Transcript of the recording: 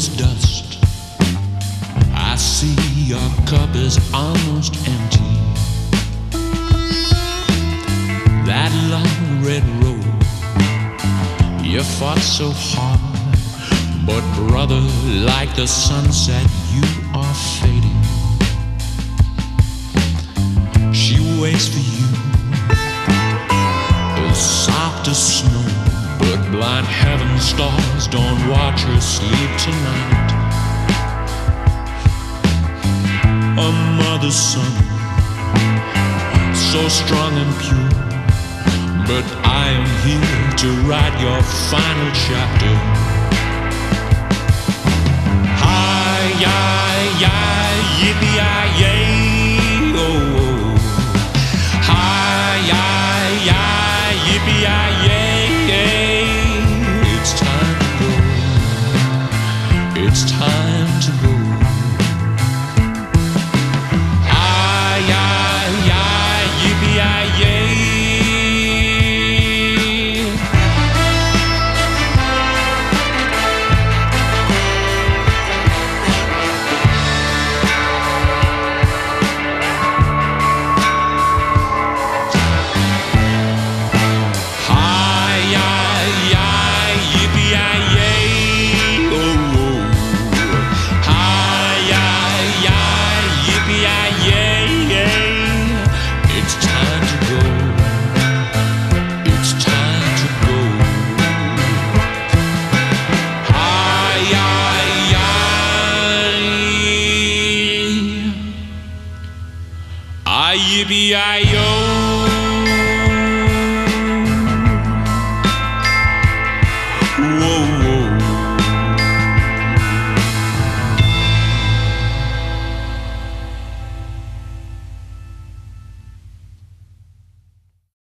is dust. I see your cup is almost empty. That long red road, you fought so hard, but brother, like the sunset, you are fading. She waits for you, as soft as snow, but blind heaven's stars don't watch her sleep tonight. A mother's son, so strong and pure, but I am here to write your final chapter. Hi-yi-yi, yippee-yi-yay, oh. Hi-yi-yi, yippee-yi-yay, it's time to go. It's time to go. Yippee-yi-yo.